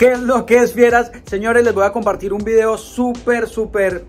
¿Qué es lo que es, fieras? Señores, les voy a compartir un video súper,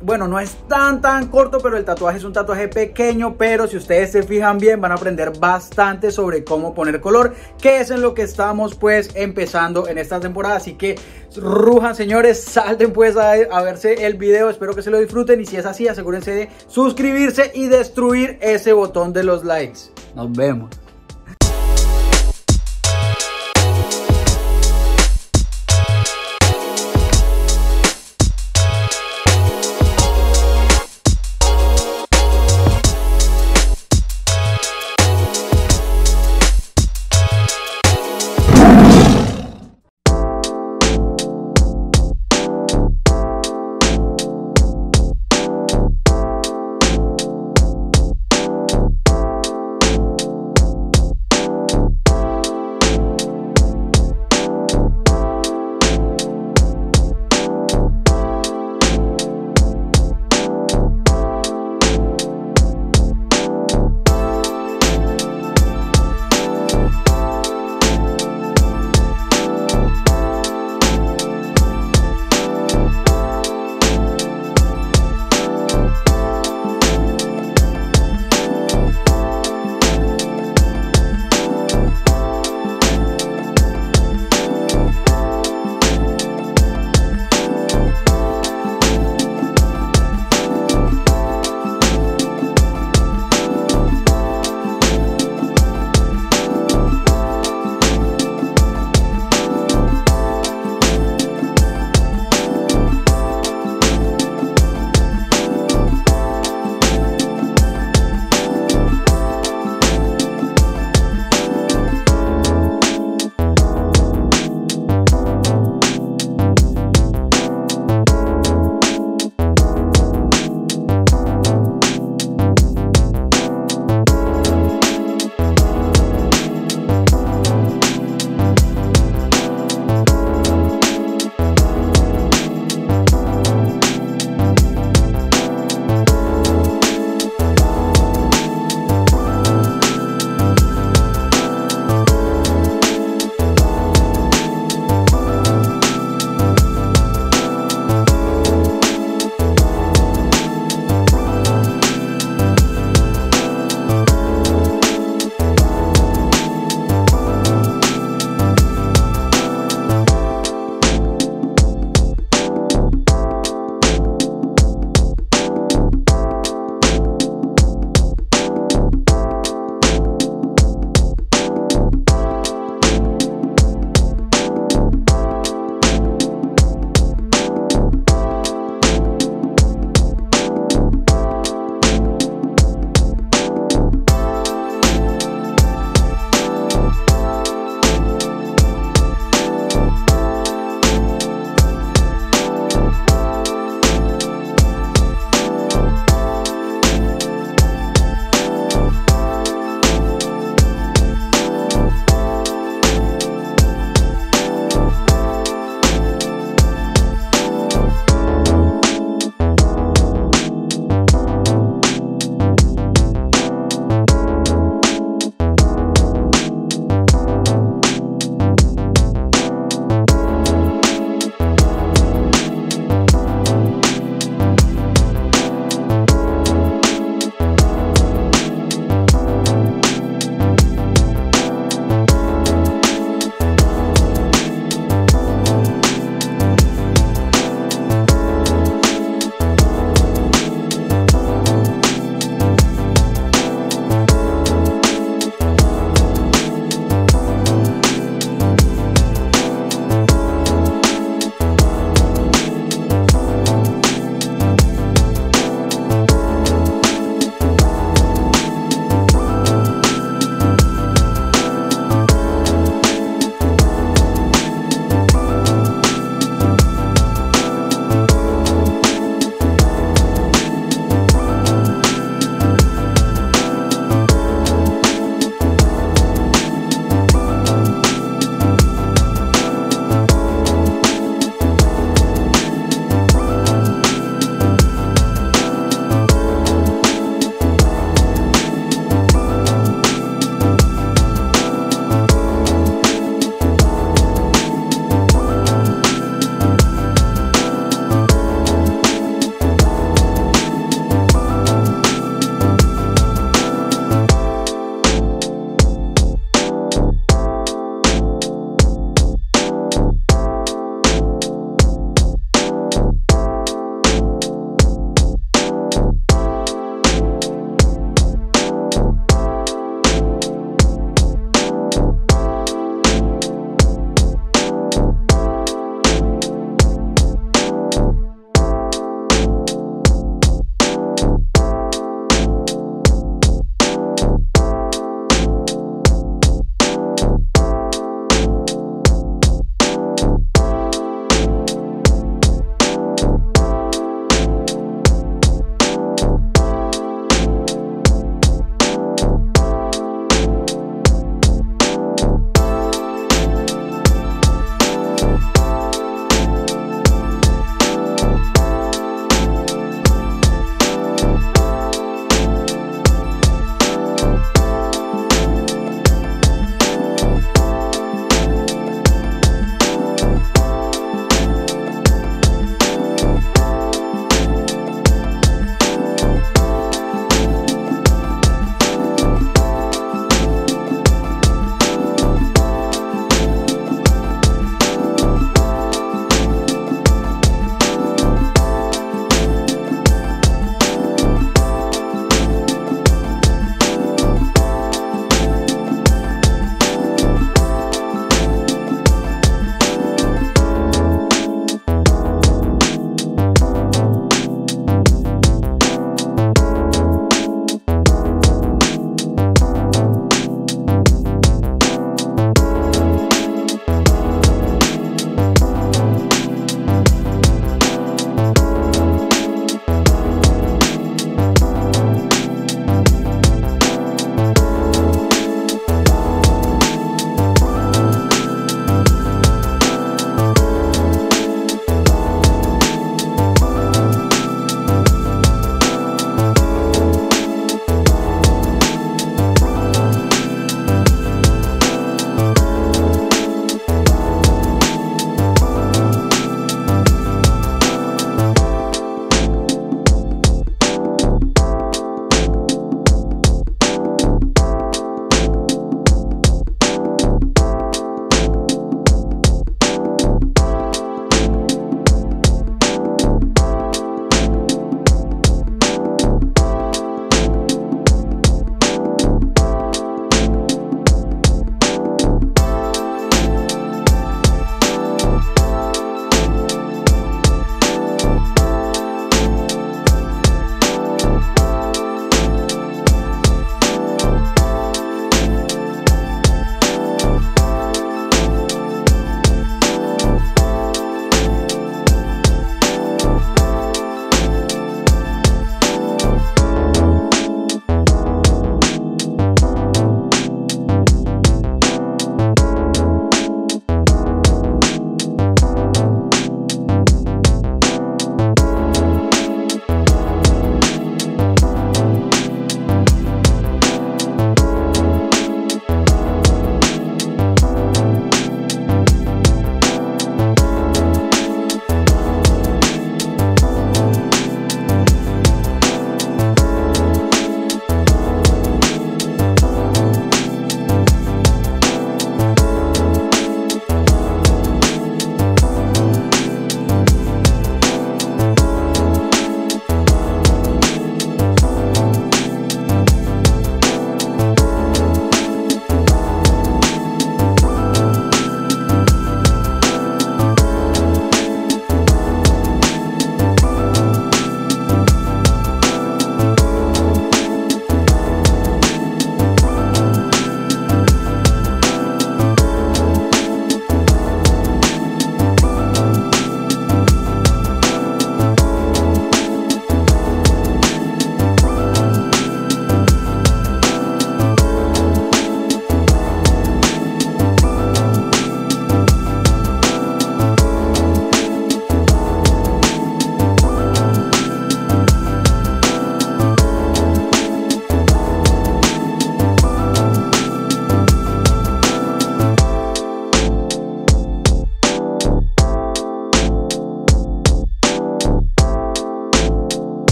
bueno, no es tan corto, pero el tatuaje es un tatuaje pequeño, pero si ustedes se fijan bien van a aprender bastante sobre cómo poner color, que es en lo que estamos pues empezando en esta temporada. Así que rujan, señores, salten pues a verse el video, espero que se lo disfruten y si es así asegúrense de suscribirse y destruir ese botón de los likes. Nos vemos.